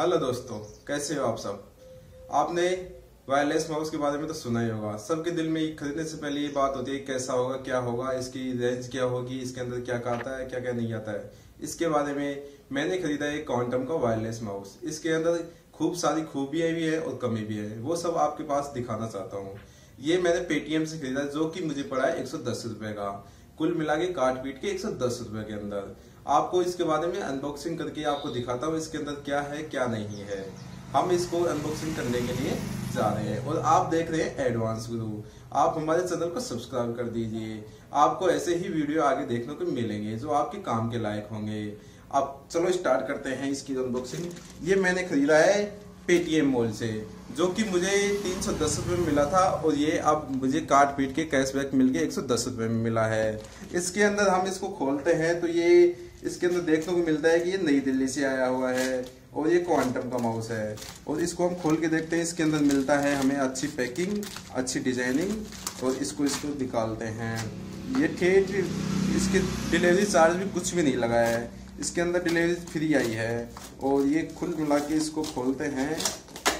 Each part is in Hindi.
हेलो दोस्तों, कैसे हो आप सब। आपने वायरलेस माउस के बारे में तो सुना ही होगा। सबके दिल में खरीदने से पहले ये बात होती है कैसा होगा, क्या होगा, इसकी रेंज क्या होगी, इसके अंदर क्या आता है, क्या क्या नहीं आता है। इसके बारे में मैंने खरीदा एक क्वांटम का वायरलेस माउस। इसके अंदर खूब सारी खूबियाँ भी है और कमी भी है, वो सब आपके पास दिखाना चाहता हूँ। ये मैंने पेटीएम से खरीदा जो कि मुझे पड़ा है 110 रुपये का, कुल मिला के काट पीट के 110 रुपये के अंदर। आपको इसके बारे में अनबॉक्सिंग करके आपको दिखाता हूँ इसके अंदर क्या है क्या नहीं है। हम इसको अनबॉक्सिंग करने के लिए जा रहे हैं और आप देख रहे हैं एडवांस गुरु। आप हमारे चैनल को सब्सक्राइब कर दीजिए, आपको ऐसे ही वीडियो आगे देखने को मिलेंगे जो आपके काम के लायक होंगे। आप चलो स्टार्ट करते हैं इसकी अनबॉक्सिंग। ये मैंने खरीदा है पेटीएम मॉल से, जो कि मुझे 310 रुपये में मिला था और ये अब मुझे काट पीट के कैशबैक मिल के 110 रुपये में मिला है। इसके अंदर हम इसको खोलते हैं तो ये इसके अंदर देखने को मिलता है कि ये नई दिल्ली से आया हुआ है और ये क्वांटम का माउस है। और इसको हम खोल के देखते हैं, इसके अंदर मिलता है हमें अच्छी पैकिंग, अच्छी डिजाइनिंग। और इसको निकालते हैं। ये ठेठ इसके डिलीवरी चार्ज भी कुछ भी नहीं लगा है, इसके अंदर डिलीवरी फ्री आई है। और ये खुल मिला के इसको खोलते हैं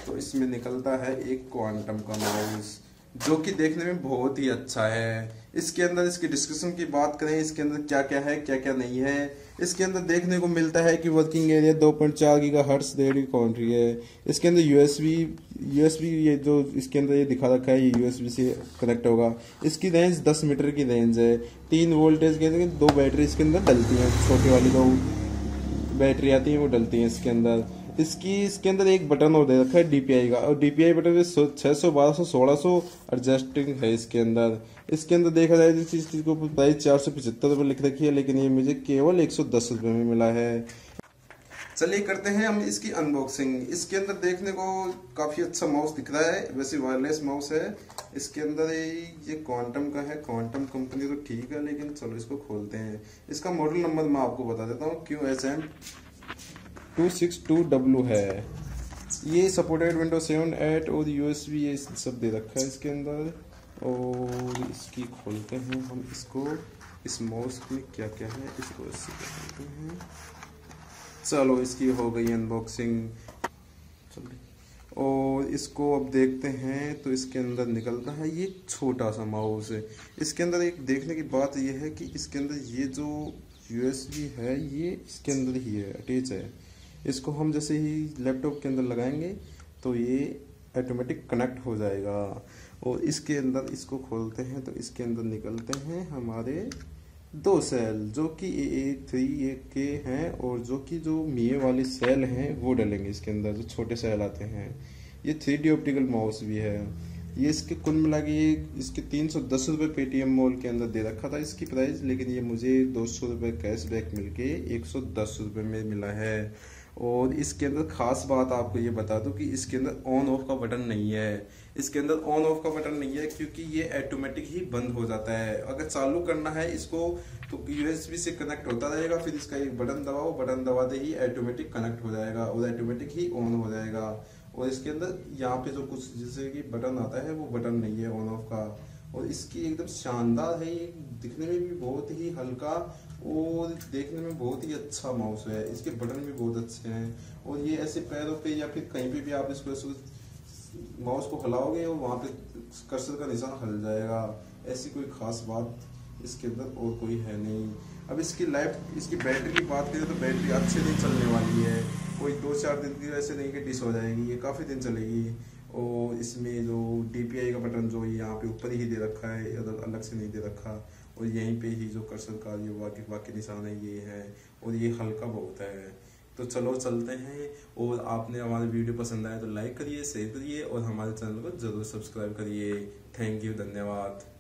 तो इसमें निकलता है एक क्वांटम का माउस जो कि देखने में बहुत ही अच्छा है। इसके अंदर इसकी डिस्क्रिप्शन की बात करें, इसके अंदर क्या क्या है क्या क्या नहीं है। इसके अंदर देखने को मिलता है कि working area 2.4 GHz radio country है। इसके अंदर यूएसबी ये जो इसके अंदर ये दिखा रखा है ये यूएसबी से कनेक्ट होगा। इसकी रेंज 10 मीटर की रेंज है। 3 वोल्टेज के अंदर 2 बैटरी इसके अंदर डलती हैं, छोटी वाली 2 बैटरी आती हैं वो डलती हैं इसके अंदर। इसके अंदर एक बटन और दे रखा है DPI का, और DPI बटन 600, 1200, 1600 एडजस्टिंग है इसके अंदर। इसके अंदर देखा जाए तो इस चीज़ को प्राइस 475 रुपये लिख रखी है, लेकिन ये मुझे केवल 110 रुपये में मिला है। चलिए करते हैं हम इसकी अनबॉक्सिंग। इसके अंदर देखने को काफ़ी अच्छा माउस दिख रहा है, वैसे वायरलेस माउस है। इसके अंदर ये क्वांटम का है, क्वांटम कंपनी तो ठीक है, लेकिन चलो इसको खोलते हैं। इसका मॉडल नंबर मैं आपको बता देता हूँ, QHM262W है। ये सपोर्टेड विंडो 7, 8 और USB ये सब दे रखा है इसके अंदर। और इसकी खोलते हैं हम इसको, इस माउस में क्या क्या है इसको खोलते हैं। चलो इसकी हो गई अनबॉक्सिंग और इसको अब देखते हैं तो इसके अंदर निकलता है ये छोटा सा माउस है। इसके अंदर एक देखने की बात ये है कि इसके अंदर ये जो USB है ये इसके अंदर ही है, अटैच है। इसको हम जैसे ही लैपटॉप के अंदर लगाएंगे तो ये ऑटोमेटिक कनेक्ट हो जाएगा। और इसके अंदर इसको खोलते हैं तो इसके अंदर निकलते हैं हमारे 2 सेल जो कि A3 के हैं, और जो मिए वाले सेल हैं वो डलेंगे इसके अंदर, जो छोटे सेल आते हैं। ये 3D ऑप्टिकल माउस भी है। ये इसके कुल मिला के ये इसके 310 रुपये पेटीएम मॉल के अंदर दे रखा था इसकी प्राइस, लेकिन ये मुझे 200 रुपये कैशबैक मिल के 110 रुपये में मिला है। और इसके अंदर ख़ास बात आपको ये बता दूं कि इसके अंदर ऑन ऑफ का बटन नहीं है, क्योंकि ये ऑटोमेटिक ही बंद हो जाता है। अगर चालू करना है इसको तो USB से कनेक्ट होता रहेगा, फिर इसका एक बटन दबाओ, बटन दबाते ही ऑटोमेटिक कनेक्ट हो जाएगा और ऑटोमेटिक ही ऑन हो जाएगा। और इसके अंदर यहाँ पे जो कुछ जैसे कि बटन आता है वो बटन नहीं है ऑन ऑफ का। और इसकी एकदम शानदार है, दिखने में भी बहुत ही हल्का और देखने में बहुत ही अच्छा माउस है। इसके बटन भी बहुत अच्छे हैं। और ये ऐसे पैरों पे या फिर कहीं पे भी आप इसको माउस को हिलाओगे और वहाँ पे कर्सर का निशान हिल जाएगा। ऐसी कोई ख़ास बात इसके अंदर और कोई है नहीं। अब इसकी लाइफ, इसकी बैटरी की बात करें तो बैटरी अच्छे दिन चलने वाली है, कोई 2-4 दिन की वैसे नहीं कि डिस हो जाएगी, ये काफ़ी दिन चलेगी। और इसमें जो DPI का बटन जो यहाँ पे ऊपर ही दे रखा है, अलग से नहीं दे रखा। और यहीं पे ही जो कर्सर का ये वाकई निशान है ये है, और ये हल्का बहुत है। तो चलो चलते हैं। और आपने हमारे वीडियो पसंद आए तो लाइक करिए, शेयर करिए और हमारे चैनल को ज़रूर सब्सक्राइब करिए। थैंक यू, धन्यवाद।